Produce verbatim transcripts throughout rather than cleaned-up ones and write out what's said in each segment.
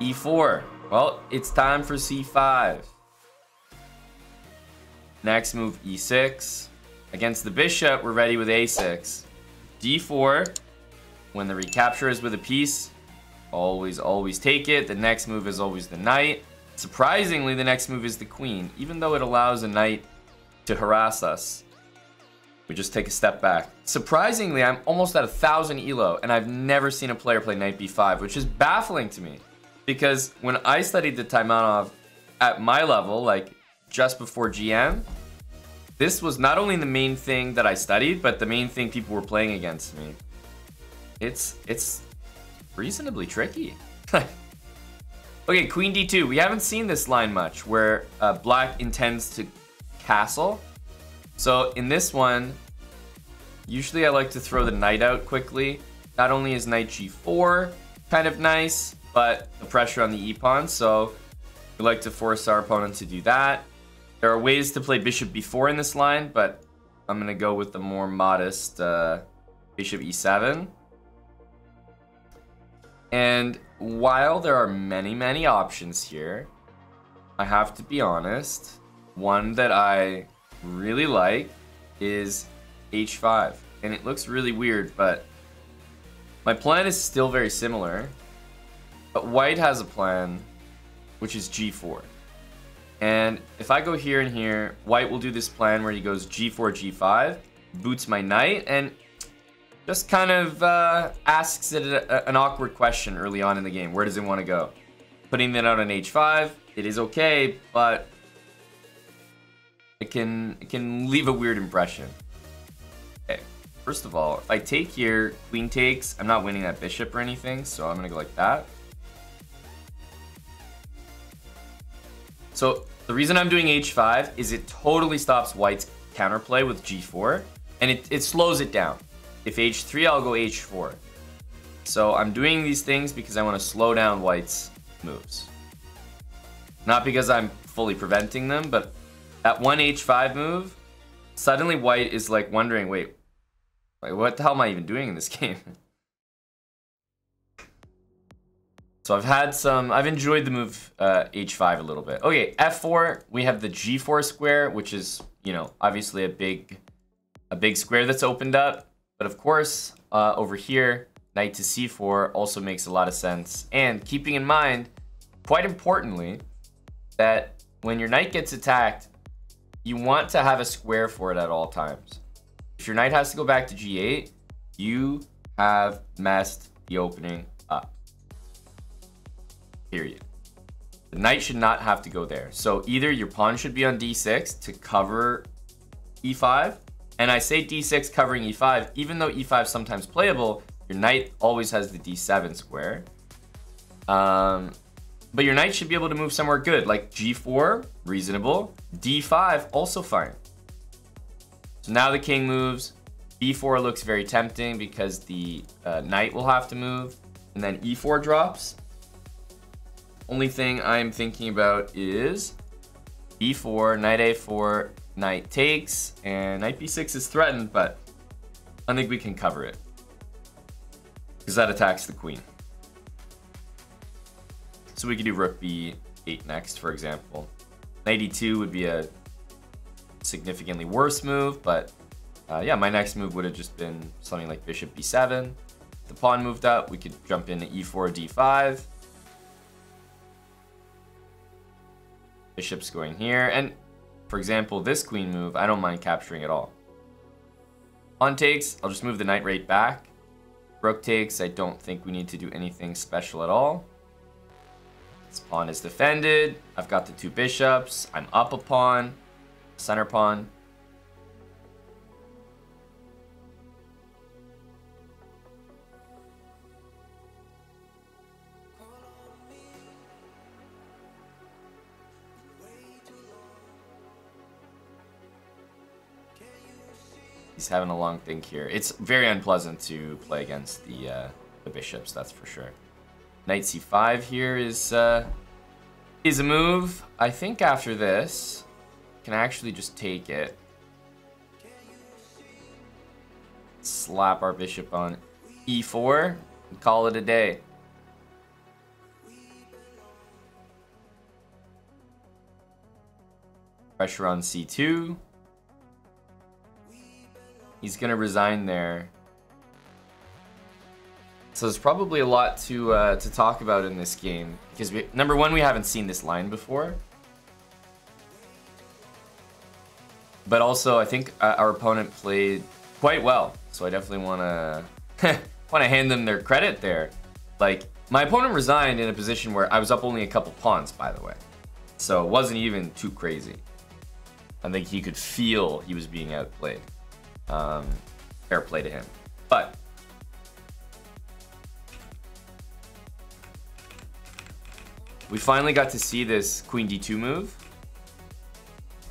E four. Well, it's time for C five. Next move, E six. Against the bishop, we're ready with A six. D four. When the recapture is with a piece, always, always take it. The next move is always the knight. Surprisingly, the next move is the queen, even though it allows a knight to harass us. We just take a step back. Surprisingly, I'm almost at one thousand E L O, and I've never seen a player play knight B five, which is baffling to me. Because when I studied the Taimanov at my level, like just before G M, this was not only the main thing that I studied, but the main thing people were playing against me. It's, it's reasonably tricky. Okay, queen D two. We haven't seen this line much, where uh, black intends to castle. So in this one, usually I like to throw the knight out quickly. Not only is knight G four kind of nice, but the pressure on the e-pawn, so we like to force our opponent to do that. There are ways to play bishop b four in this line, but I'm going to go with the more modest uh, bishop e seven. And while there are many, many options here, I have to be honest, one that I really like is h five. And it looks really weird, but my plan is still very similar. But white has a plan, which is G four. And if I go here and here, white will do this plan where he goes G four, G five, boots my knight, and just kind of uh, asks it a, an awkward question early on in the game. Where does it want to go? Putting that out on H five, it is okay, but it can, it can leave a weird impression. Okay, first of all, if I take here, queen takes, I'm not winning that bishop or anything, so I'm going to go like that. So the reason I'm doing H five is it totally stops white's counterplay with G four, and it, it slows it down. If H three, I'll go H four. So I'm doing these things because I want to slow down white's moves. Not because I'm fully preventing them, but that one H five move, suddenly white is like wondering, wait, like what the hell am I even doing in this game? So I've had some, I've enjoyed the move uh, H five a little bit. Okay, F four, we have the G four square, which is, you know, obviously a big, a big square that's opened up. But of course, uh, over here, knight to C four also makes a lot of sense. And keeping in mind, quite importantly, that when your knight gets attacked, you want to have a square for it at all times. If your knight has to go back to G eight, you have messed the opening up. Period. The knight should not have to go there. So either your pawn should be on D six to cover E five, and I say D six covering E five, even though E five is sometimes playable, your knight always has the D seven square. Um, but your knight should be able to move somewhere good, like G four, reasonable, D five, also fine. So now the king moves, B four looks very tempting because the uh, knight will have to move, and then E four drops. Only thing I'm thinking about is B four, knight A four, knight takes, and knight B six is threatened, but I think we can cover it. Because that attacks the queen. So we could do rook B eight next, for example. Knight E two would be a significantly worse move, but uh, yeah, my next move would have just been something like bishop B seven. If the pawn moved up, we could jump into E four, D five. Bishop's going here, and for example, this queen move, I don't mind capturing at all. Pawn takes, I'll just move the knight right back. Rook takes, I don't think we need to do anything special at all. This pawn is defended, I've got the two bishops, I'm up a pawn, center pawn. He's having a long think here. It's very unpleasant to play against the uh, the bishops, that's for sure. Knight C five here is uh, is a move. I think after this, can actually just take it. Slap our bishop on E four and call it a day. Pressure on C two. He's going to resign there. So there's probably a lot to uh, to talk about in this game. Because, we, number one, we haven't seen this line before. But also, I think uh, our opponent played quite well. So I definitely want to want to hand them their credit there. Like, my opponent resigned in a position where I was up only a couple pawns, by the way. So it wasn't even too crazy. I think he could feel he was being outplayed. Um, fair play to him. But we finally got to see this Queen D two move.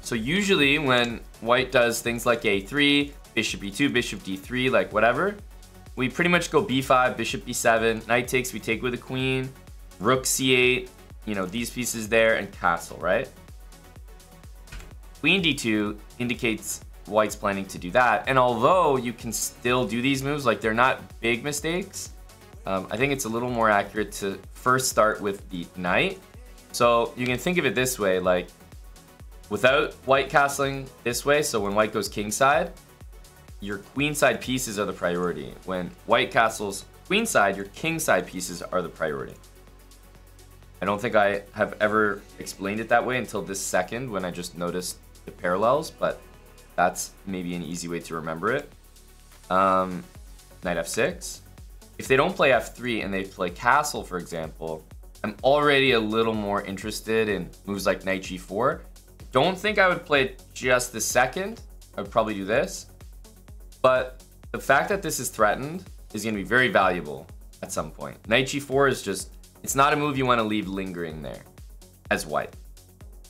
So usually when white does things like A three, Bishop E two, Bishop D three, like whatever, we pretty much go B five, Bishop B seven, knight takes, we take with a queen, Rook C eight, you know, these pieces there, and castle, right? Queen D two indicates white's planning to do that. And although you can still do these moves, like they're not big mistakes, um, I think it's a little more accurate to first start with the knight. So you can think of it this way, like without white castling this way, so when white goes kingside, your queenside pieces are the priority. When white castles queenside, your kingside pieces are the priority. I don't think I have ever explained it that way until this second when I just noticed the parallels, but that's maybe an easy way to remember it. Um, knight F six. If they don't play F three and they play castle, for example, I'm already a little more interested in moves like knight G four. Don't think I would play just the second. I would probably do this. But the fact that this is threatened is going to be very valuable at some point. Knight G four is just, it's not a move you want to leave lingering there as white.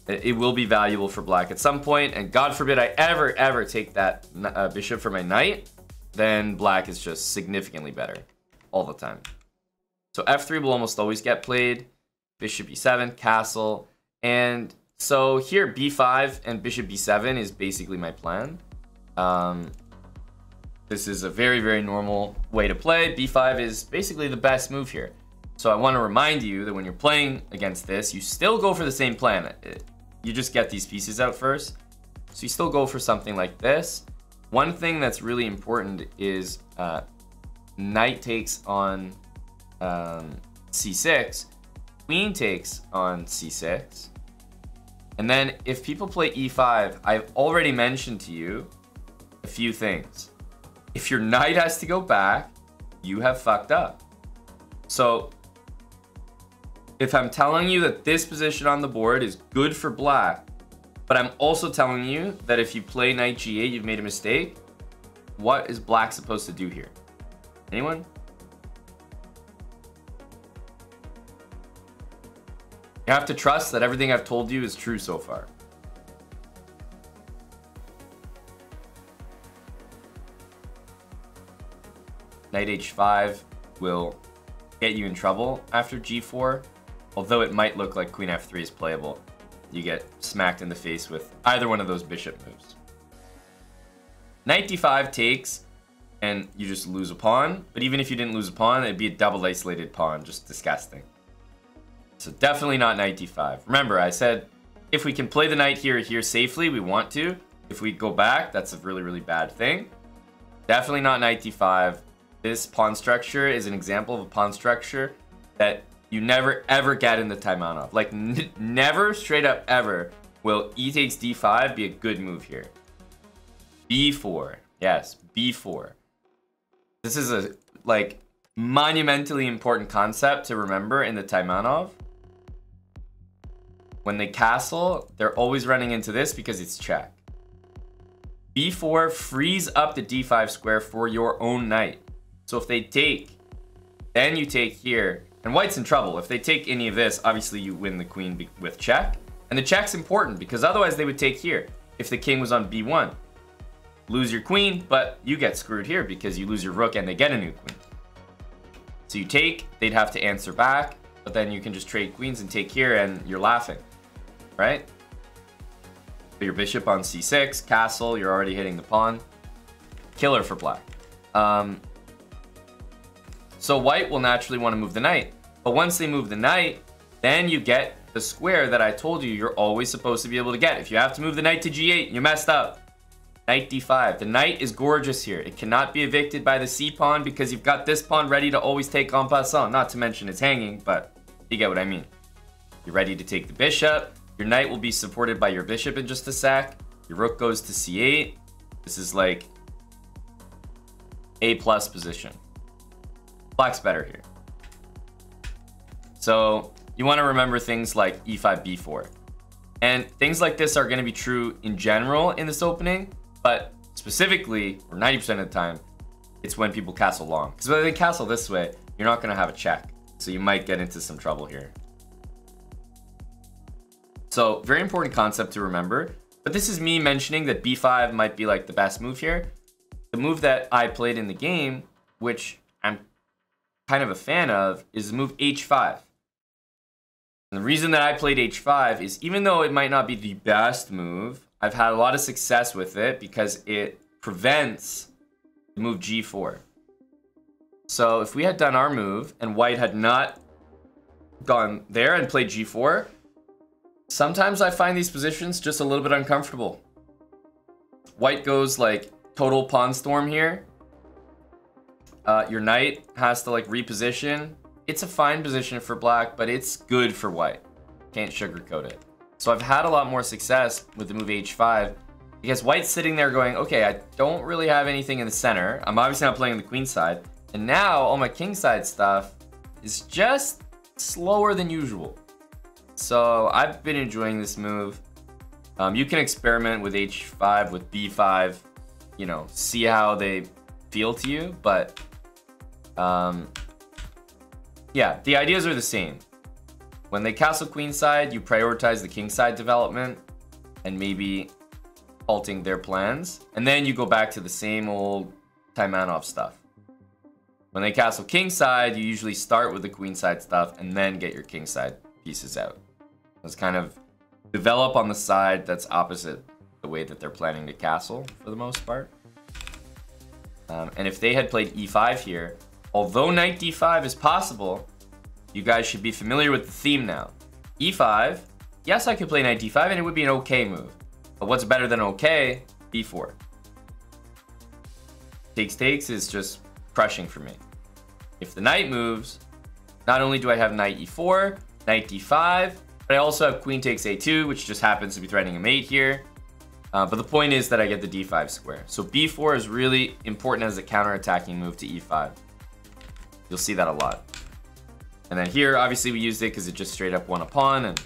It will be valuable for black at some point, and God forbid I ever, ever take that uh, bishop for my knight, then black is just significantly better all the time. So F three will almost always get played, bishop E seven, castle, and so here B five and bishop B seven is basically my plan. Um, this is a very, very normal way to play. B five is basically the best move here. So I want to remind you that when you're playing against this, you still go for the same plan. It, You just get these pieces out first. So you still go for something like this. One thing that's really important is uh, knight takes on um, C six, queen takes on C six. And then if people play E five, I've already mentioned to you a few things. If your knight has to go back, you have fucked up. So if I'm telling you that this position on the board is good for black, but I'm also telling you that if you play knight G eight, you've made a mistake, what is black supposed to do here? Anyone? You have to trust that everything I've told you is true so far. Knight H five will get you in trouble after G four. Although it might look like queen F three is playable, you get smacked in the face with either one of those bishop moves. Knight D five takes, and you just lose a pawn. But even if you didn't lose a pawn, it'd be a double isolated pawn. Just disgusting. So definitely not knight D five. Remember, I said if we can play the knight here or here safely, we want to. If we go back, that's a really, really bad thing. Definitely not knight D five. This pawn structure is an example of a pawn structure that you never ever get in the Taimanov. Like n never, straight up ever, will e takes d five be a good move here. B four, yes, B four. This is a like monumentally important concept to remember in the Taimanov. When they castle, they're always running into this because it's check. B four frees up the d five square for your own knight. So if they take, then you take here. And white's in trouble. If they take any of this, obviously you win the queen with check. And the check's important because otherwise they would take here. If the king was on b one, lose your queen, but you get screwed here because you lose your rook and they get a new queen. So you take, they'd have to answer back, but then you can just trade queens and take here and you're laughing, right? Your bishop on c six, castle, you're already hitting the pawn. Killer for black. Um, So white will naturally want to move the knight. But once they move the knight, then you get the square that I told you you're always supposed to be able to get. If you have to move the knight to g eight, you messed up. Knight d five. The knight is gorgeous here. It cannot be evicted by the c pawn because you've got this pawn ready to always take en passant. Not to mention it's hanging, but you get what I mean. You're ready to take the bishop. Your knight will be supported by your bishop in just a sec. Your rook goes to c eight. This is like a plus position. Black's better here. So you want to remember things like e five, b four. And things like this are going to be true in general in this opening, but specifically, or ninety percent of the time, it's when people castle long. Because when they castle this way, you're not going to have a check. So you might get into some trouble here. So very important concept to remember. But this is me mentioning that b five might be like the best move here. The move that I played in the game, which I'm kind of a fan of, is the move h five. And the reason that I played h five is, even though it might not be the best move, I've had a lot of success with it because it prevents the move g four. So if we had done our move and white had not gone there and played g four, sometimes I find these positions just a little bit uncomfortable. White goes like total pawn storm here. Uh, your knight has to like reposition. It's a fine position for black, but it's good for white. Can't sugarcoat it. So I've had a lot more success with the move h five because white's sitting there going, okay, I don't really have anything in the center. I'm obviously not playing the queen side. And now all my king side stuff is just slower than usual. So I've been enjoying this move. Um, you can experiment with h five, with b five, you know, see how they feel to you. But um, yeah, the ideas are the same. When they castle queenside, you prioritize the kingside development and maybe halting their plans. And then you go back to the same old Taimanov stuff. When they castle kingside, you usually start with the queenside stuff and then get your kingside pieces out. Let's kind of develop on the side that's opposite the way that they're planning to castle for the most part. Um, and if they had played e five here, although knight d five is possible, you guys should be familiar with the theme now. e five, yes, I could play knight d five and it would be an okay move. But what's better than okay? b four. Takes takes is just crushing for me. If the knight moves, not only do I have knight e four, knight d five, but I also have queen takes a two, which just happens to be threatening a mate here. Uh, but the point is that I get the d five square. So b four is really important as a counter-attacking move to e five. You'll see that a lot. And then here, obviously, we used it because it just straight up won a pawn. And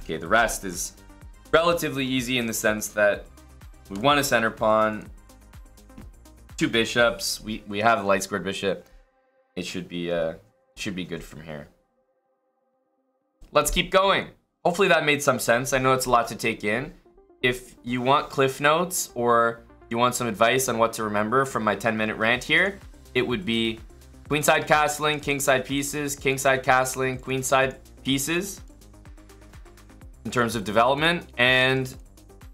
okay, the rest is relatively easy in the sense that we won a center pawn, two bishops. We we have a light squared bishop. It should be uh should be good from here. Let's keep going. Hopefully that made some sense. I know it's a lot to take in. If you want cliff notes or you want some advice on what to remember from my ten minute rant here, it would be queenside castling, kingside pieces, kingside castling, queenside pieces in terms of development. And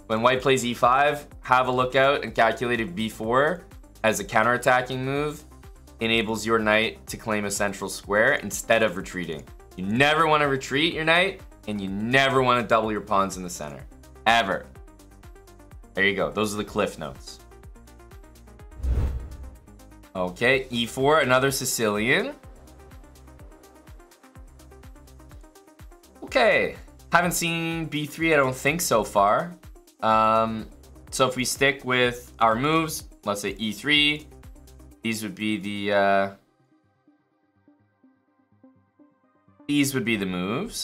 when white plays e five, have a look out and calculate if b four as a counterattacking move enables your knight to claim a central square instead of retreating. You never want to retreat your knight, and you never want to double your pawns in the center. Ever. There you go. Those are the cliff notes. Okay, e four, another Sicilian. Okay. Haven't seen b three, I don't think, so far. Um, so if we stick with our moves, let's say e three, these would be the... Uh, These would be the moves.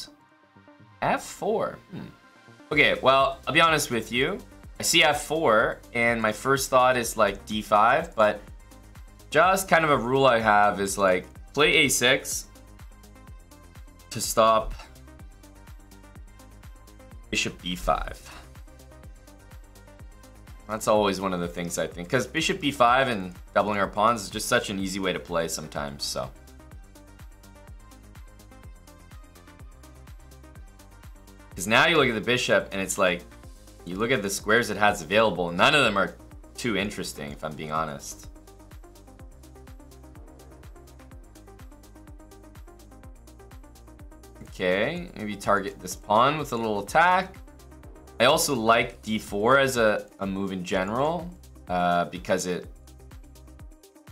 f four. Hmm. Okay, well, I'll be honest with you. I see f four, and my first thought is like d five, but just kind of a rule I have is like play a six to stop bishop b five. That's always one of the things I think, because bishop b five and doubling our pawns is just such an easy way to play sometimes, so. Because now you look at the bishop and it's like, you look at the squares it has available, none of them are too interesting if I'm being honest. Okay, maybe target this pawn with a little attack. I also like d four as a, a move in general, uh, because it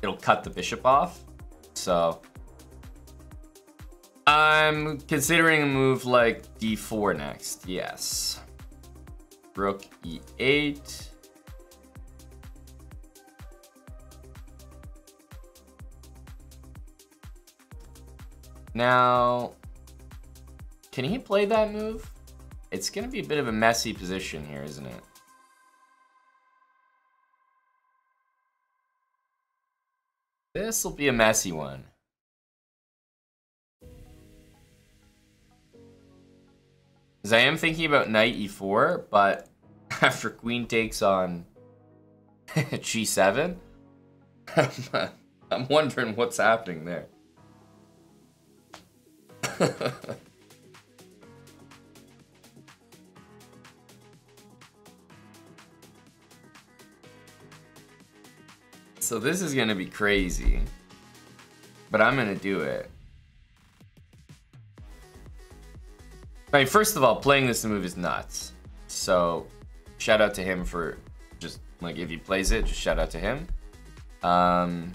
it'll cut the bishop off. So I'm considering a move like d four next. Yes. Rook e eight. Now, can he play that move? It's going to be a bit of a messy position here, isn't it? This will be a messy one. Because I am thinking about knight e four, but after queen takes on g seven, I'm wondering what's happening there. So this is going to be crazy, but I'm going to do it. I mean, first of all, playing this move is nuts. So shout out to him for just, like, if he plays it, just shout out to him. Um,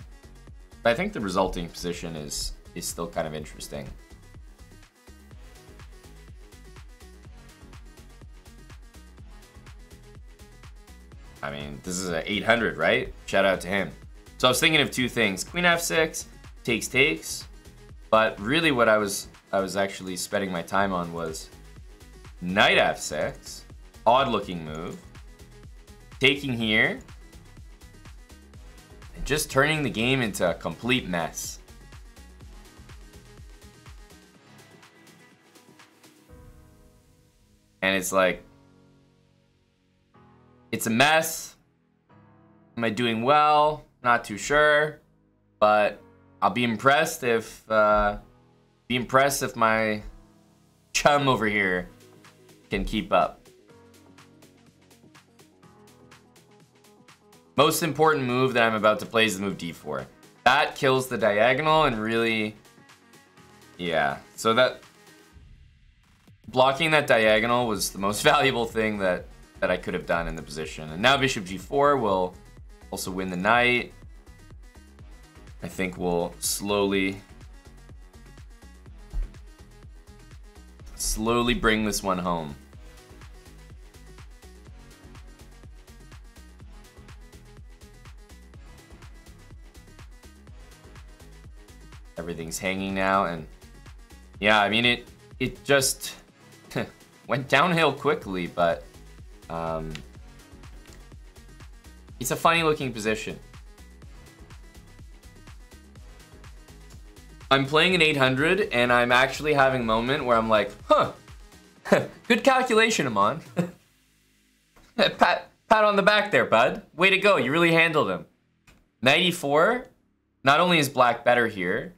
but I think the resulting position is, is still kind of interesting. I mean, this is an eight hundred, right? Shout out to him. So I was thinking of two things. Queen f six, takes, takes. But really what I was I was actually spending my time on was knight f six. Odd looking move. Taking here. And just turning the game into a complete mess. And it's like, it's a mess. Am I doing well? Not too sure, but I'll be impressed if uh, be impressed if my chum over here can keep up. Most important move that I'm about to play is the move d four. That kills the diagonal and really, yeah. So that blocking that diagonal was the most valuable thing that. that I could have done in the position. And now bishop g four will also win the knight. I think we'll slowly, slowly bring this one home. Everything's hanging now, and yeah, I mean, it, it just went downhill quickly, but Um, it's a funny looking position. I'm playing an eight hundred and I'm actually having a moment where I'm like, huh, good calculation, Aman. pat, pat on the back there, bud. Way to go, you really handled him. Knight e four, not only is black better here,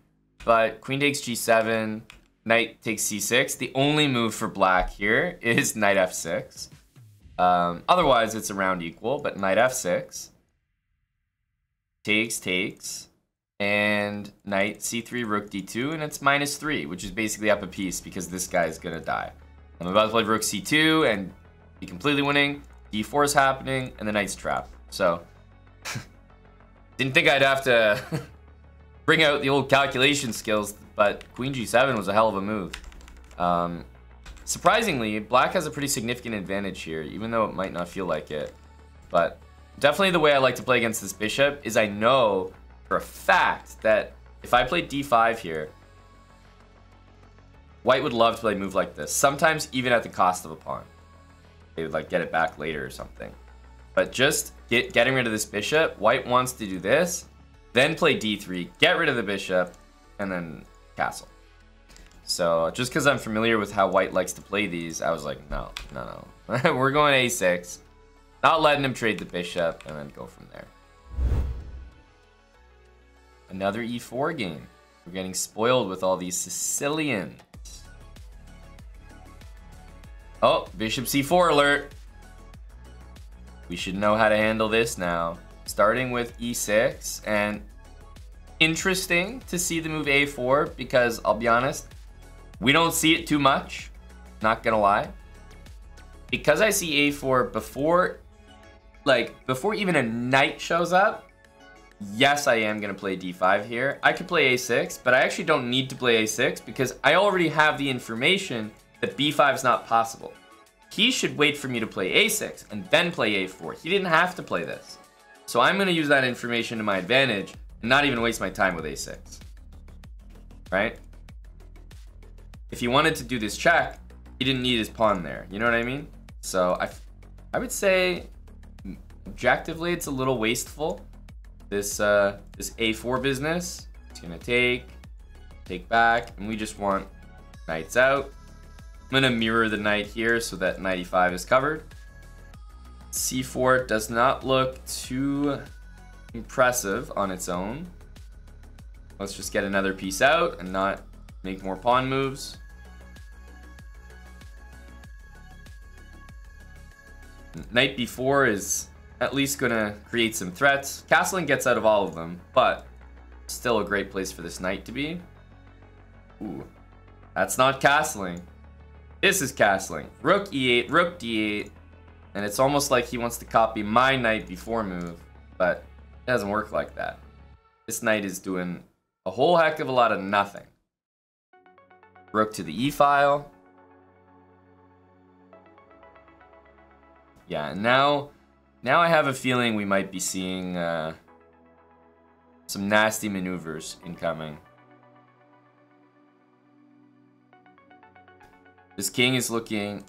but queen takes g seven, knight takes c six. The only move for black here is knight f six. Um, otherwise, it's around equal, but knight f six, takes, takes, and knight c three, rook d two, and it's minus three, which is basically up a piece because this guy is going to die. I'm about to play rook c two and be completely winning. d four is happening, and the knight's trapped. So, didn't think I'd have to bring out the old calculation skills, but queen g seven was a hell of a move. Um... Surprisingly, black has a pretty significant advantage here, even though it might not feel like it. But definitely the way I like to play against this bishop is I know for a fact that if I played d five here, white would love to play a move like this. Sometimes even at the cost of a pawn. They would like get it back later or something. But just get, getting rid of this bishop, white wants to do this, then play d three, get rid of the bishop, and then castle. So just because I'm familiar with how white likes to play these, I was like, no, no, no. We're going a six. Not letting him trade the bishop and then go from there. Another e four game. We're getting spoiled with all these Sicilians. Oh, bishop c four alert. We should know how to handle this now. Starting with e six, and interesting to see the move a four because I'll be honest, We don't see it too much, not gonna lie. Because I see a four before, like, before even a knight shows up, yes, I am gonna play d five here. I could play a six, but I actually don't need to play a six because I already have the information that b five is not possible. He should wait for me to play a six and then play a four. He didn't have to play this. So I'm gonna use that information to my advantage and not even waste my time with a six, right? If he wanted to do this check, he didn't need his pawn there. You know what I mean? So I, I would say, objectively, it's a little wasteful. This uh, this a four business. It's gonna take, take back, and we just want knights out. I'm gonna mirror the knight here so that knight e five is covered. c four does not look too impressive on its own. Let's just get another piece out and not make more pawn moves. Knight b four is at least gonna create some threats. Castling gets out of all of them, but still a great place for this knight to be. Ooh, that's not castling. This is castling. Rook e eight, rook d eight, and it's almost like he wants to copy my knight b four move, but it doesn't work like that. This knight is doing a whole heck of a lot of nothing. Rook to the e-file. Yeah, now, now I have a feeling we might be seeing uh, some nasty maneuvers incoming. This king is looking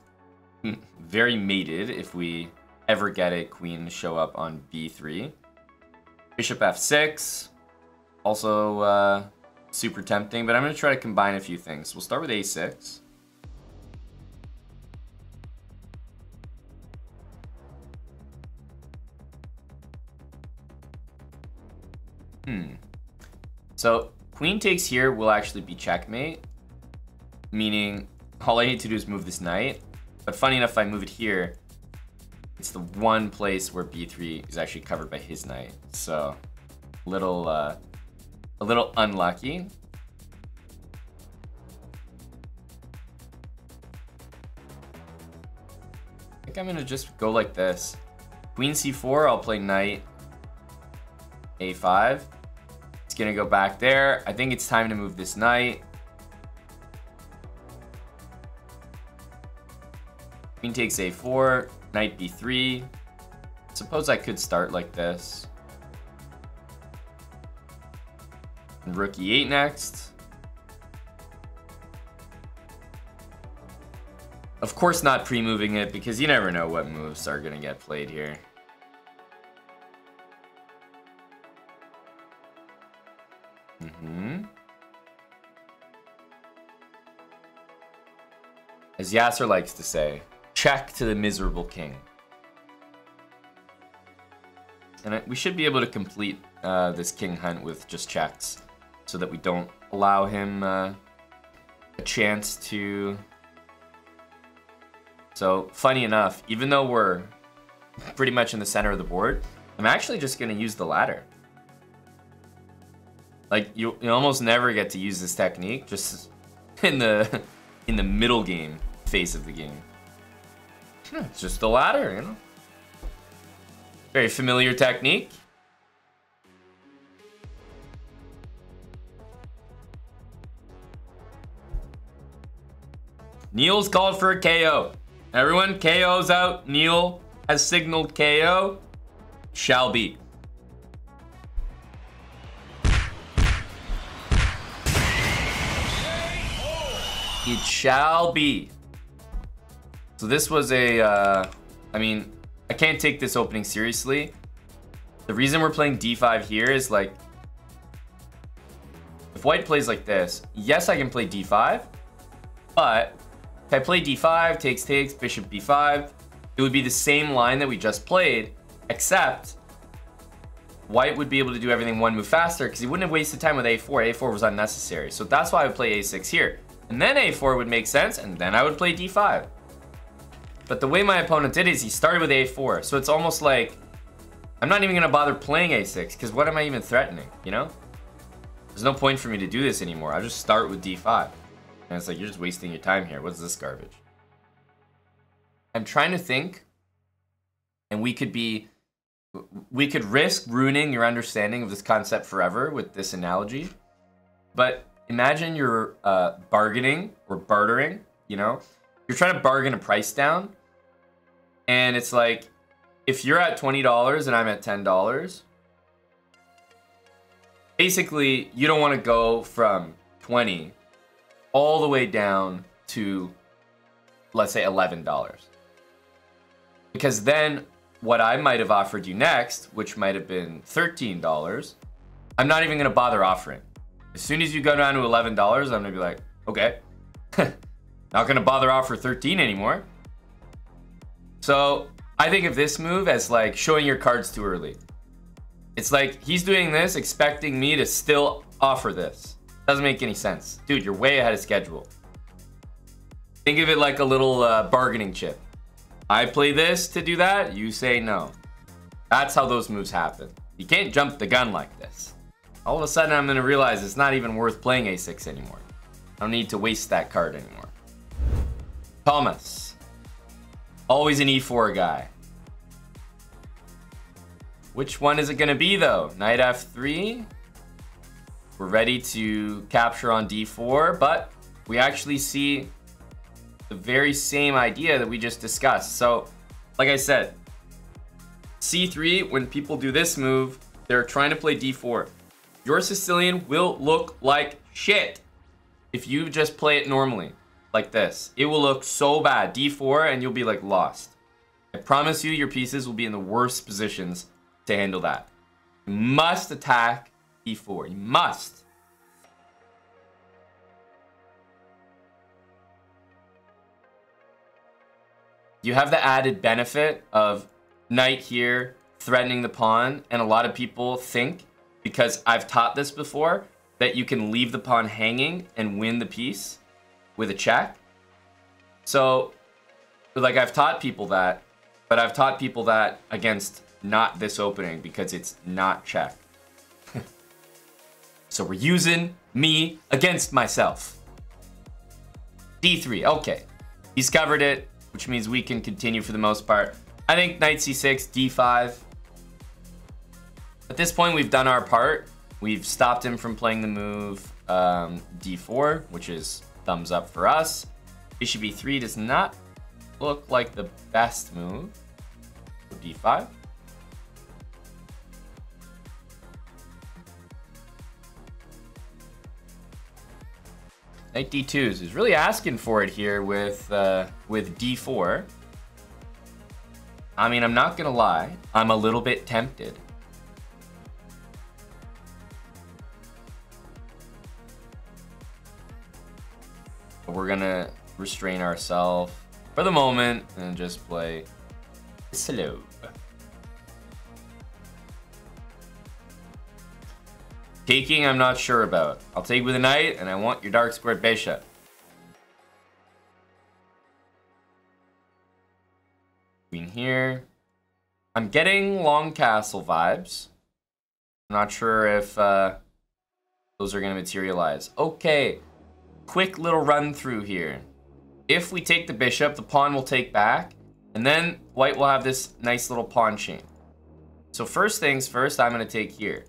very mated if we ever get a queen show up on b three. Bishop f six, also uh, super tempting, but I'm going to try to combine a few things. We'll start with a six. Hmm. So queen takes here will actually be checkmate, meaning all I need to do is move this knight. But funny enough, if I move it here, it's the one place where b three is actually covered by his knight. So little, uh, a little unlucky. I think I'm gonna just go like this. Queen c four, I'll play knight a five. It's gonna go back there. I think it's time to move this knight. Queen takes a four, knight b three. Suppose I could start like this. And rook e eight next. Of course not pre-moving it because you never know what moves are gonna get played here. Mm-hmm. As Yasser likes to say, check to the miserable king. And we should be able to complete uh, this king hunt with just checks so that we don't allow him uh, a chance to... So, funny enough, even though we're pretty much in the center of the board, I'm actually just going to use the ladder. Like, you, you almost never get to use this technique, just in the in the middle game, phase of the game. Yeah, it's just the ladder, you know? Very familiar technique. Neil's called for a K O. Everyone, K O's out. Neil has signaled K O. Shall be. It shall be. So this was a, uh, I mean, I can't take this opening seriously. The reason we're playing d five here is like, if white plays like this, yes, I can play d five, but if I play d five, takes, takes, bishop b five, it would be the same line that we just played, except white would be able to do everything one move faster because he wouldn't have wasted time with a four. a four was unnecessary. So that's why I would play a six here. And then a four would make sense, and then I would play d five. But the way my opponent did is he started with a four, so it's almost like I'm not even going to bother playing a six, because what am I even threatening, you know? There's no point for me to do this anymore. I'll just start with d five. And it's like, you're just wasting your time here. What's this garbage? I'm trying to think, and we could be, we could risk ruining your understanding of this concept forever with this analogy. But imagine you're uh, bargaining or bartering, you know? You're trying to bargain a price down, and it's like, if you're at twenty dollars and I'm at ten dollars, basically, you don't want to go from twenty all the way down to, let's say, eleven dollars. Because then what I might have offered you next, which might have been thirteen dollars, I'm not even going to bother offering. As soon as you go down to eleven dollars, I'm going to be like, okay, not going to bother offer thirteen anymore. So I think of this move as like showing your cards too early. It's like he's doing this expecting me to still offer this. Doesn't make any sense. Dude, you're way ahead of schedule. Think of it like a little uh, bargaining chip. I play this to do that. You say no. That's how those moves happen. You can't jump the gun like this. All of a sudden, I'm going to realize it's not even worth playing a six anymore. I don't need to waste that card anymore. Thomas. Always an e four guy. Which one is it going to be, though? Knight f three. We're ready to capture on d four, but we actually see the very same idea that we just discussed. So, like I said, c three, when people do this move, they're trying to play d four. Your Sicilian will look like shit if you just play it normally, like this. It will look so bad. d four, and you'll be, like, lost. I promise you, your pieces will be in the worst positions to handle that. You must attack e four. You must. You have the added benefit of knight here threatening the pawn, and a lot of people think, because I've taught this before, that you can leave the pawn hanging and win the piece with a check. So, like, I've taught people that, but I've taught people that against not this opening, because it's not check. So we're using me against myself. d three, okay. He's covered it, which means we can continue for the most part. I think knight c six, d five. At this point, we've done our part. We've stopped him from playing the move um, d four, which is thumbs up for us. Bishop e three does not look like the best move. So d five. Knight d two is really asking for it here with uh, with d four. I mean, I'm not gonna lie, I'm a little bit tempted. But we're gonna restrain ourselves for the moment and just play slow. Taking, I'm not sure about. I'll take with a knight, and I want your dark squared bishop. Queen here. I'm getting long castle vibes. I'm not sure if uh, those are going to materialize. Okay, quick little run through here. If we take the bishop, the pawn will take back, and then white will have this nice little pawn chain. So first things first, I'm going to take here.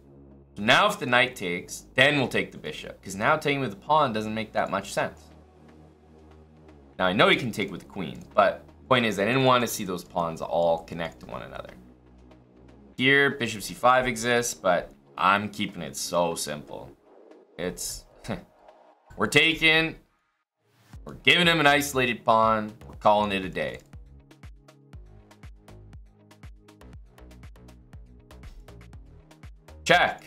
Now if the knight takes, then we'll take the bishop. Because now taking with the pawn doesn't make that much sense. Now I know he can take with the queen, but point is I didn't want to see those pawns all connect to one another. Here, bishop c five exists, but I'm keeping it so simple. It's, we're taking, we're giving him an isolated pawn, we're calling it a day. Check.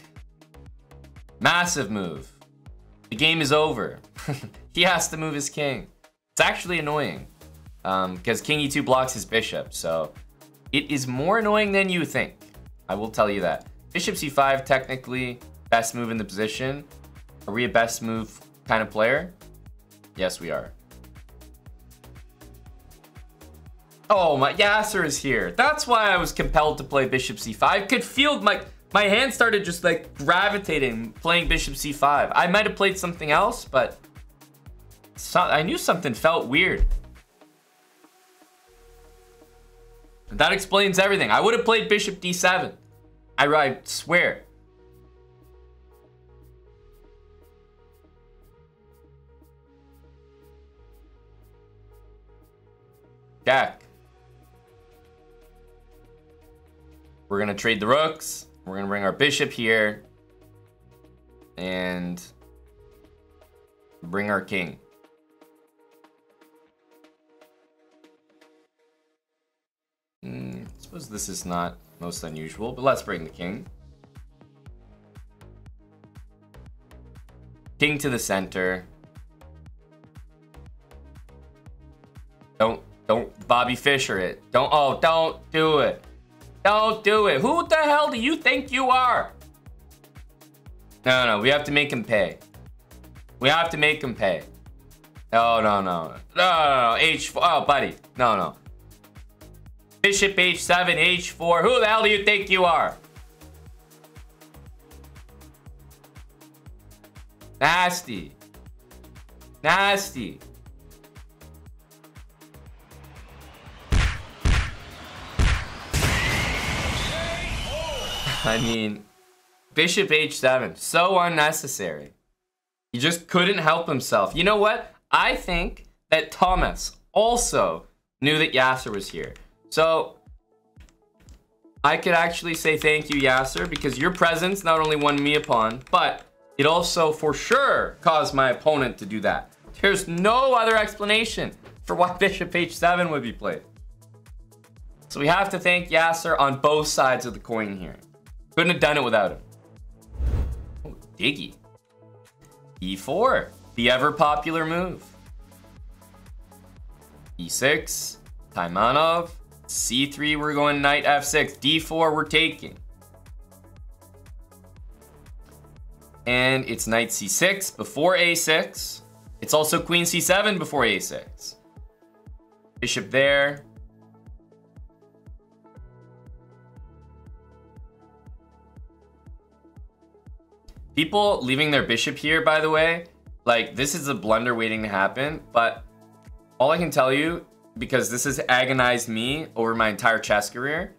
Massive move. The game is over. He has to move his king. It's actually annoying because um, king e two blocks his bishop. So it is more annoying than you think. I will tell you that. Bishop c five, technically best move in the position. Are we a best move kind of player? Yes, we are. Oh, my Yasser is here. That's why I was compelled to play bishop c five. I could field my... My hand started just like gravitating, playing bishop c five. I might have played something else, but So, I knew something felt weird. That explains everything. I would have played bishop d seven. I, I swear. Jack. We're going to trade the rooks. We're going to bring our bishop here. And bring our king. Mm, I suppose this is not most unusual, but let's bring the king. King to the center. Don't, don't Bobby Fischer it. Don't, oh, don't do it. Don't do it. Who the hell do you think you are? No, no, we have to make him pay. We have to make him pay. No, no, no. No, no, no. H four. Oh, buddy. No, no. Bishop h seven, h four. Who the hell do you think you are? Nasty. Nasty. I mean, bishop h seven. So unnecessary. He just couldn't help himself. You know what? I think that Thomas also knew that Yasser was here. So, I could actually say thank you, Yasser, because your presence not only won me a pawn, but it also for sure caused my opponent to do that. There's no other explanation for why bishop h seven would be played. So we have to thank Yasser on both sides of the coin here. Couldn't have done it without him. Oh, diggy. e four, the ever popular move. e six, Taimanov. c three, we're going knight f six. d four, we're taking. And it's knight c six before a six. It's also queen c seven before a six. Bishop there. People leaving their bishop here, by the way, like this is a blunder waiting to happen, but all I can tell you, because this has agonized me over my entire chess career.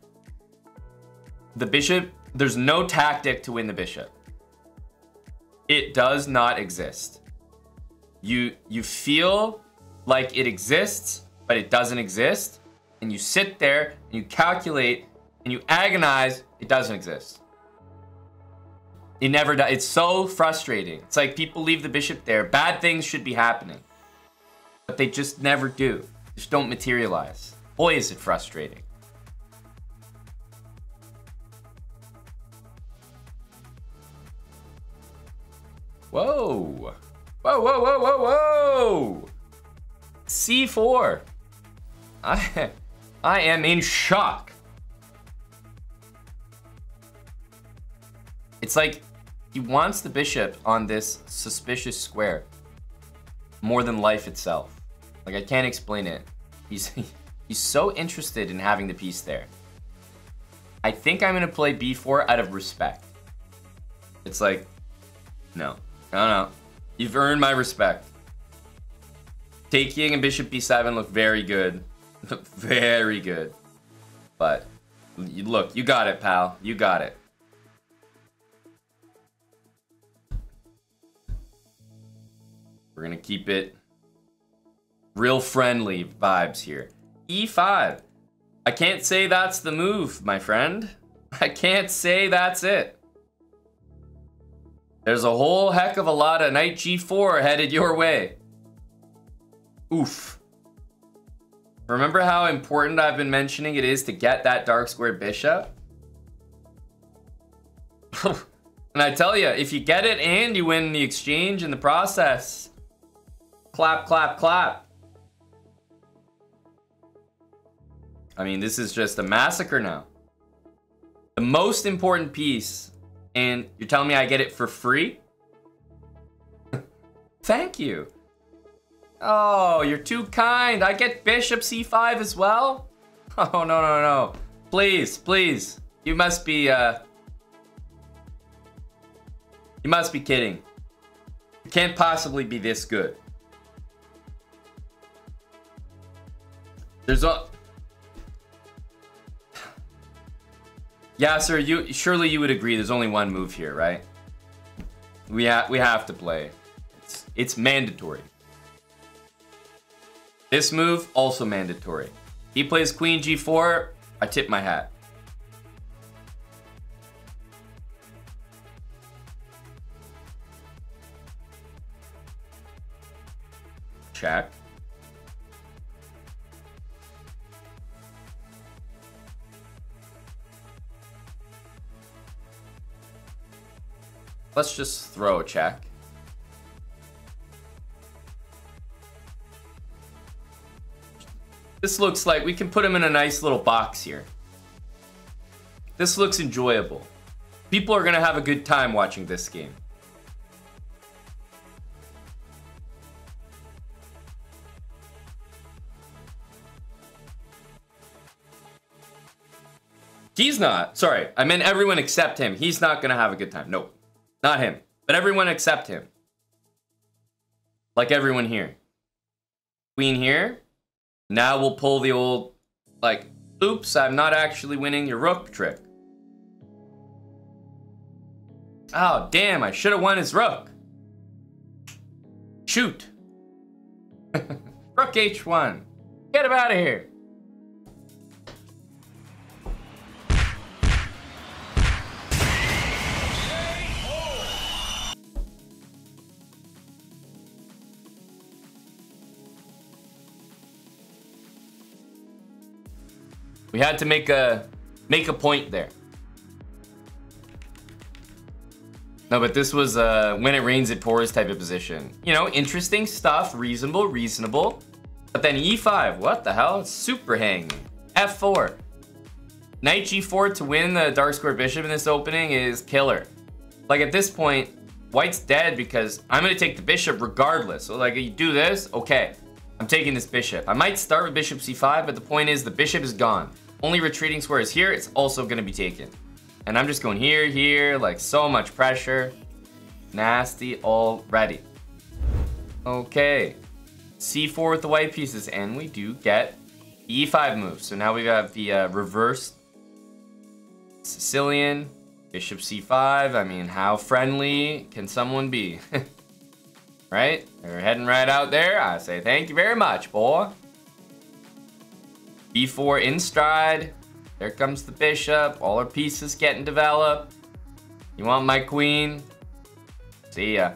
The bishop, there's no tactic to win the bishop. It does not exist. You you feel like it exists, but it doesn't exist. And you sit there, and you calculate, and you agonize, it doesn't exist. It never does. It's so frustrating. It's like people leave the bishop there. Bad things should be happening. But they just never do. Just don't materialize. Boy, is it frustrating. Whoa. Whoa, whoa, whoa, whoa, whoa. c four. I, I am in shock. It's like he wants the bishop on this suspicious square more than life itself. Like, I can't explain it. He's he's so interested in having the piece there. I think I'm going to play b four out of respect. It's like, no. No, no. You've earned my respect. Taking and bishop b seven look very good. Very good. But, look, you got it, pal. You got it. We're going to keep it real friendly vibes here. e five. I can't say that's the move, my friend. I can't say that's it. There's a whole heck of a lot of knight g four headed your way. Oof. Remember how important I've been mentioning it is to get that dark square bishop? And I tell you, if you get it and you win the exchange in the process, clap, clap, clap. I mean, this is just a massacre now. The most important piece, and you're telling me I get it for free? Thank you. Oh, you're too kind. I get bishop c five as well? Oh, no, no, no. Please, please. You must be, uh... you must be kidding. You can't possibly be this good. There's a... Yasser, you surely you would agree there's only one move here, right? We have we have to play. It's, it's mandatory. This move also mandatory. He plays queen g four. I tip my hat. Check. Let's just throw a check. This looks like we can put him in a nice little box here. This looks enjoyable. People are gonna have a good time watching this game. He's not, sorry, I meant everyone except him. He's not gonna have a good time, nope. Not him, but everyone except him. Like everyone here. Queen here. Now we'll pull the old, like, oops, I'm not actually winning your rook trick. Oh, damn, I should have won his rook. Shoot. Rook h one. Get him out of here. We had to make a make a point there. No, but this was a when it rains it pours type of position. You know, interesting stuff, reasonable, reasonable. But then e five, what the hell? It's super hanging. f four. Knight g four to win the dark square bishop in this opening is killer. Like at this point, white's dead because I'm gonna take the bishop regardless. So like you do this, okay. I'm taking this bishop. I might start with bishop c five, but the point is the bishop is gone. Only retreating square is here. It's also going to be taken. And I'm just going here, here, like so much pressure. Nasty already. Okay. c four with the white pieces, and we do get the e five move. So now we got the uh, reversed Sicilian, bishop c five. I mean, how friendly can someone be? Right? They're heading right out there. I say thank you very much, boy. b four in stride. There comes the bishop. All our pieces getting developed. You want my queen? See ya.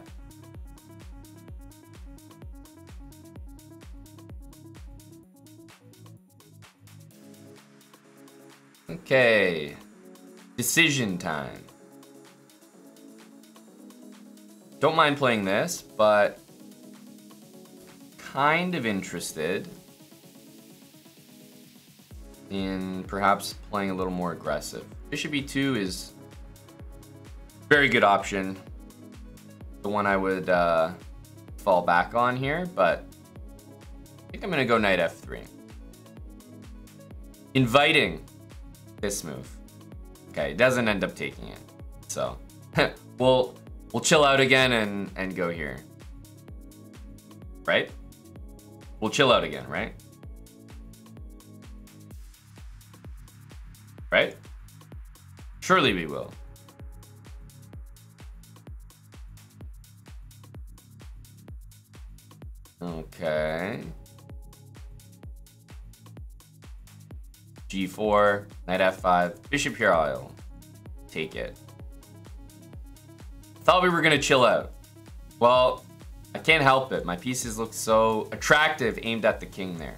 Okay. Decision time. Don't mind playing this, but kind of interested in perhaps playing a little more aggressive. Bishop e two is a very good option. The one I would uh, fall back on here, but I think I'm gonna go knight f three. Inviting this move. Okay, it doesn't end up taking it. So, well, We'll chill out again and, and go here. Right? We'll chill out again, right? Right? Surely we will. Okay. g four, knight f five, bishop here, I'll take it. Thought we were gonna chill out. Well, I can't help it. My pieces look so attractive aimed at the king there.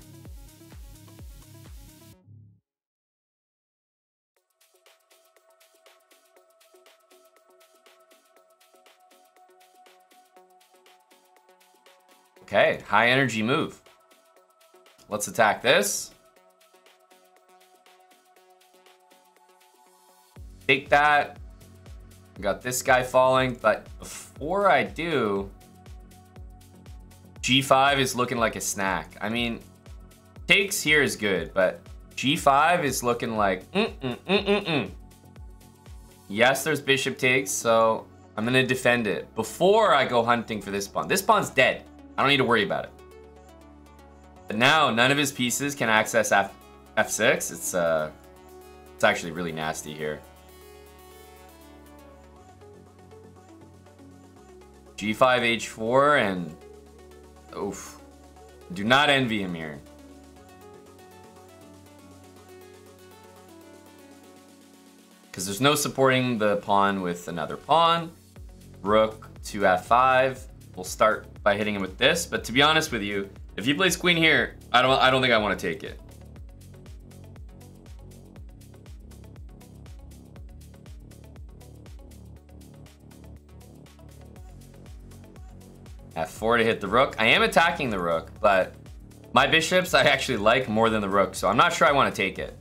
Okay, high energy move. Let's attack this. Take that. We got this guy falling, but before I do, g five is looking like a snack. I mean, takes here is good, but g five is looking like mm-mm-mm-mm-mm. Yes, there's bishop takes, so I'm gonna defend it before I go hunting for this pawn. This pawn's dead. I don't need to worry about it. But now none of his pieces can access F six. It's uh, it's actually really nasty here. G five H four and oof, do not envy him here. Because there's no supporting the pawn with another pawn. Rook to F five. We'll start by hitting him with this. But to be honest with you, if he plays queen here, I don't. I don't think I want to take it. F four to hit the rook. I am attacking the rook, but my bishops I actually like more than the rook, so I'm not sure I want to take it.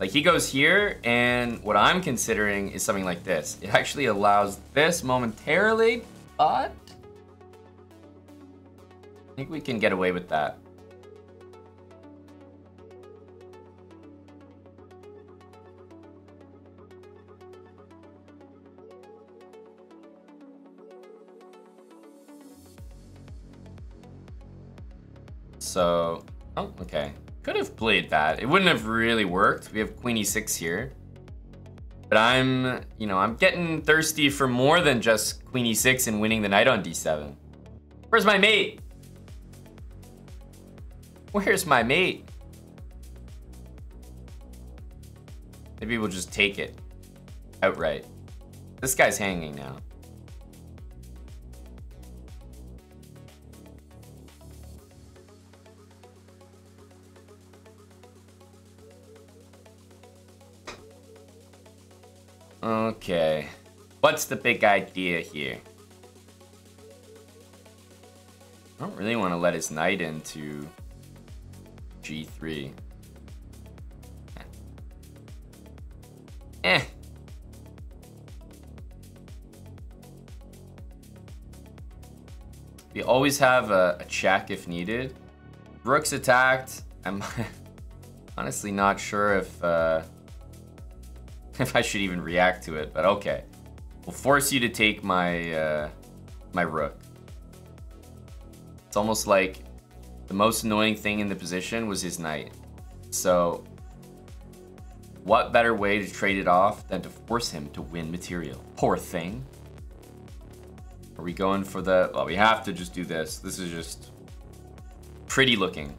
Like, he goes here, and what I'm considering is something like this. It actually allows this momentarily, but I think we can get away with that. So, oh, okay. Could have played that. It wouldn't have really worked. We have queen e six here. But I'm, you know, I'm getting thirsty for more than just queen e six and winning the knight on d seven. Where's my mate? Where's my mate? Maybe we'll just take it outright. This guy's hanging now. Okay, what's the big idea here? I don't really want to let his knight into g three. Eh. eh. We always have a, a check if needed. Rook's attacked. I'm honestly not sure if... Uh, if I should even react to it, but okay. We'll force you to take my uh, my rook. It's almost like the most annoying thing in the position was his knight. So what better way to trade it off than to force him to win material? Poor thing. Are we going for the... Well, we have to just do this. This is just pretty looking.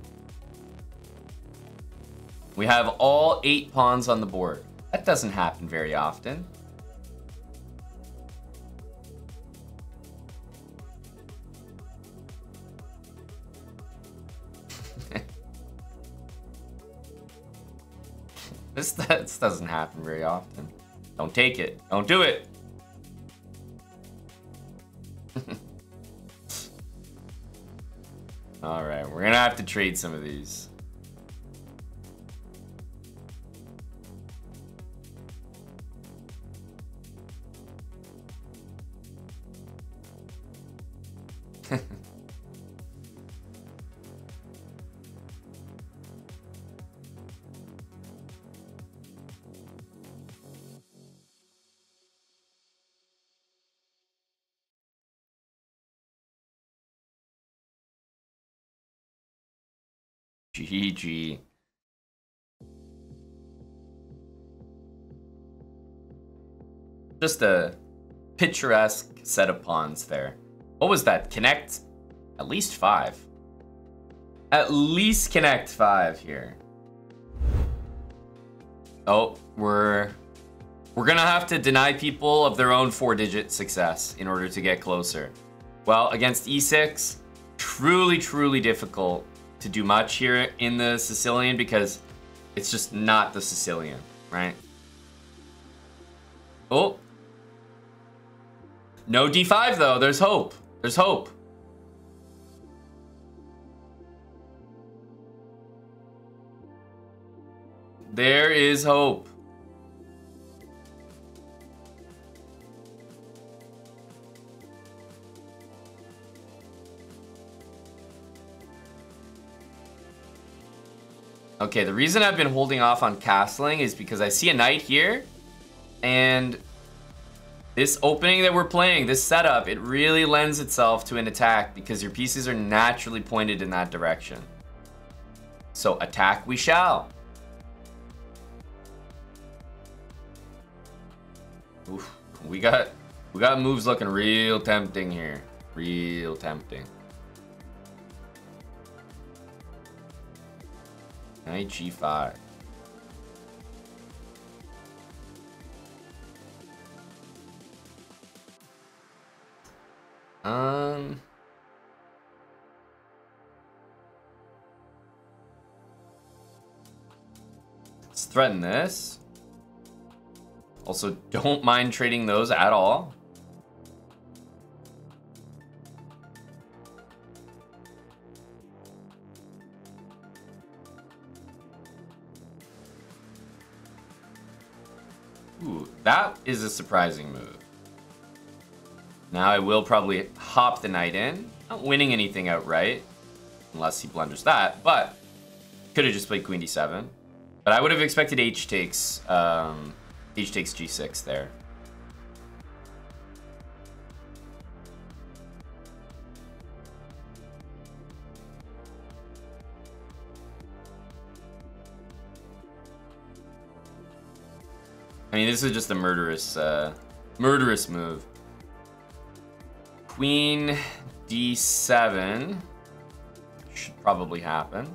We have all eight pawns on the board. That doesn't happen very often. this, this doesn't happen very often. Don't take it. Don't do it. All right, we're gonna have to trade some of these. G G. Just a picturesque set of pawns there. What was that? Connect at least five. At least connect five here. Oh, we're we're gonna have to deny people of their own four-digit success in order to get closer. Well, against e six, truly, truly difficult to do much here in the Sicilian because it's just not the Sicilian, right? Oh. No d five though, there's hope. There's hope. There is hope. Okay, the reason I've been holding off on castling is because I see a knight here, and this opening that we're playing, this setup, it really lends itself to an attack because your pieces are naturally pointed in that direction. So attack we shall. Oof, we got we got moves looking real tempting here. Real tempting. Knight G five. Um Let's threaten this. Also, don't mind trading those at all. Ooh, that is a surprising move. Now I will probably hop the knight in. Not winning anything outright, unless he blunders that, but could have just played queen d seven. But I would have expected h takes, um, h takes g six there. I mean, this is just a murderous, uh, murderous move. Queen d seven should probably happen.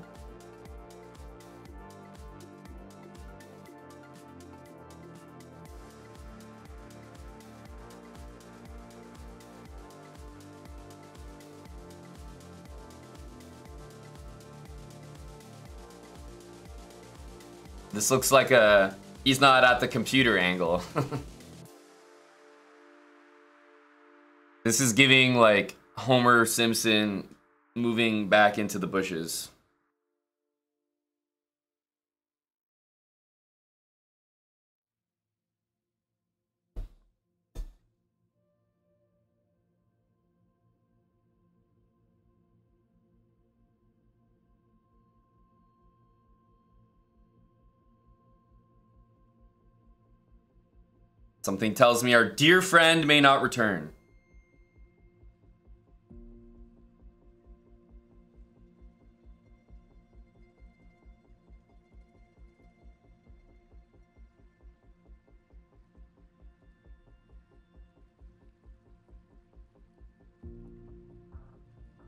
This looks like a he's not at the computer angle. This is giving like Homer Simpson moving back into the bushes. Something tells me our dear friend may not return.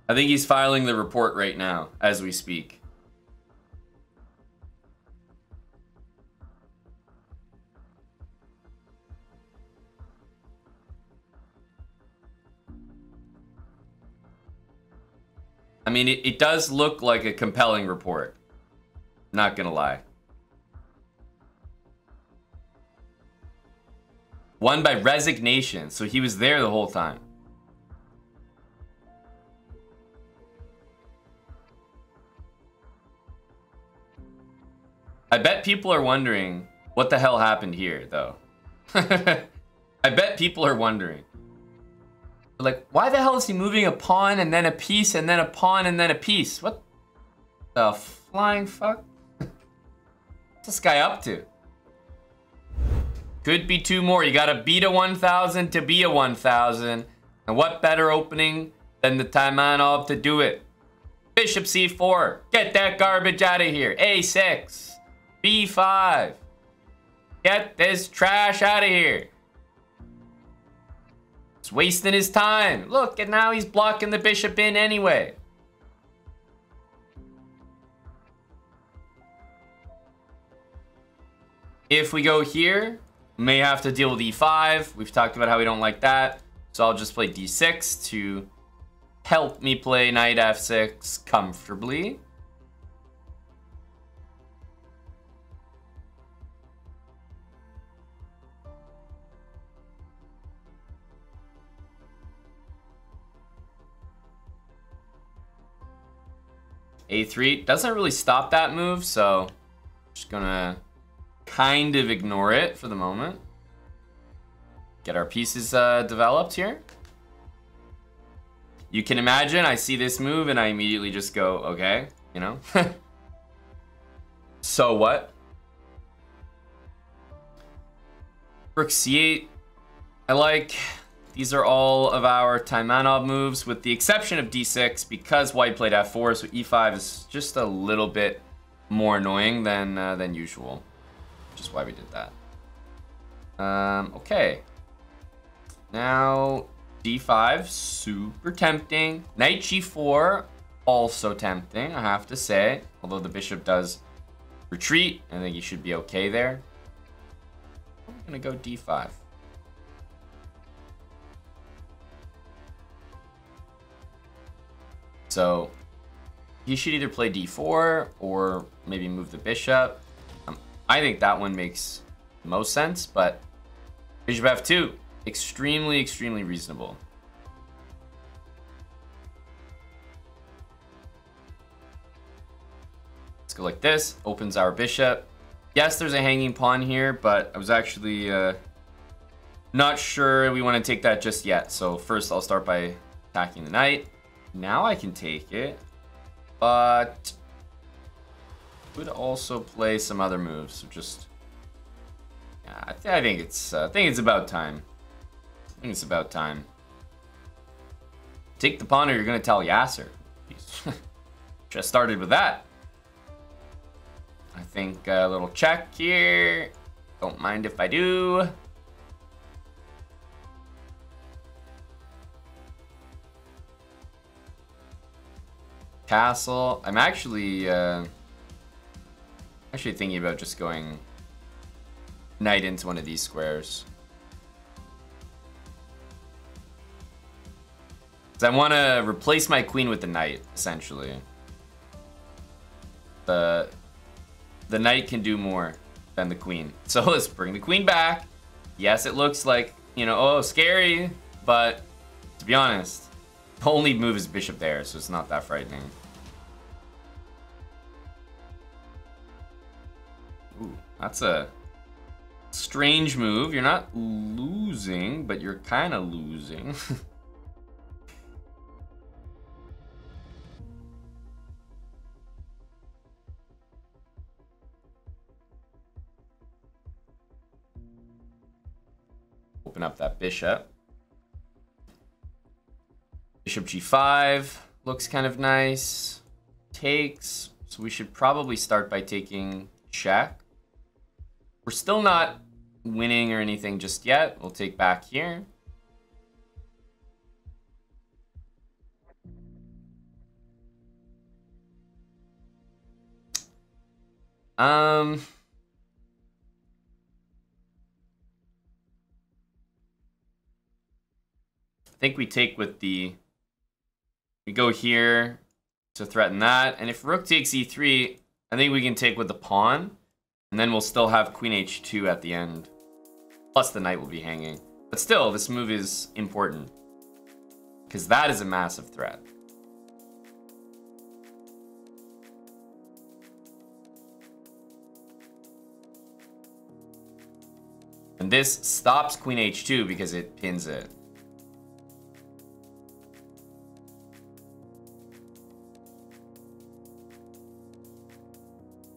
I think he's filing the report right now as we speak. I mean, it, it does look like a compelling report. Not gonna lie. Won by resignation, so he was there the whole time. I bet people are wondering what the hell happened here, though. I bet people are wondering. Like, why the hell is he moving a pawn and then a piece and then a pawn and then a piece? What the flying fuck? What's this guy up to? Could be two more. You gotta beat a one thousand to be a one thousand. And what better opening than the Taimanov to do it? Bishop c four. Get that garbage out of here. a six. b five. Get this trash out of here. Wasting his time. Look, and now he's blocking the bishop in anyway. If we go here, may have to deal with e five. We've talked about how we don't like that. So I'll just play d six to help me play knight f six comfortably. a three doesn't really stop that move, so just gonna kind of ignore it for the moment. Get our pieces uh, developed here. You can imagine I see this move and I immediately just go, okay, you know? So what? Rook c eight. I like... These are all of our Taimanov moves with the exception of d six because white played f four, so e five is just a little bit more annoying than uh, than usual, which is why we did that. Um, okay. Now d five, super tempting. Knight g four, also tempting, I have to say. Although the bishop does retreat, I think you should be okay there. I'm gonna go d five. So he should either play d four or maybe move the bishop. Um, I think that one makes the most sense, but bishop f two, extremely, extremely reasonable. Let's go like this, opens our bishop. Yes, there's a hanging pawn here, but I was actually uh, not sure we want to take that just yet. So first I'll start by attacking the knight. Now I can take it, but would also play some other moves. So just, yeah, I, th I think it's, uh, I think it's about time. I think it's about time. Take the pawn, or you're gonna tell Yasser. Just started with that. I think a little check here. Don't mind if I do. Castle. I'm actually uh, actually thinking about just going knight into one of these squares. Because I want to replace my queen with the knight, essentially. The, the knight can do more than the queen. So let's bring the queen back. Yes, it looks like, you know, oh, scary. But to be honest, the only move is bishop there, so it's not that frightening. Ooh, that's a strange move. You're not losing, but you're kind of losing. Open up that bishop. Bishop g five looks kind of nice. Takes. So we should probably start by taking check. We're still not winning or anything just yet. We'll take back here. Um... I think we take with the... We go here to threaten that. And if rook takes e three, I think we can take with the pawn. And then we'll still have queen h two at the end. Plus the knight will be hanging. But still, this move is important. Because that is a massive threat. And this stops queen h two because it pins it.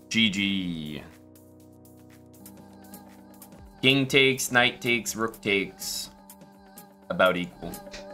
G G. King takes, knight takes, rook takes. About equal.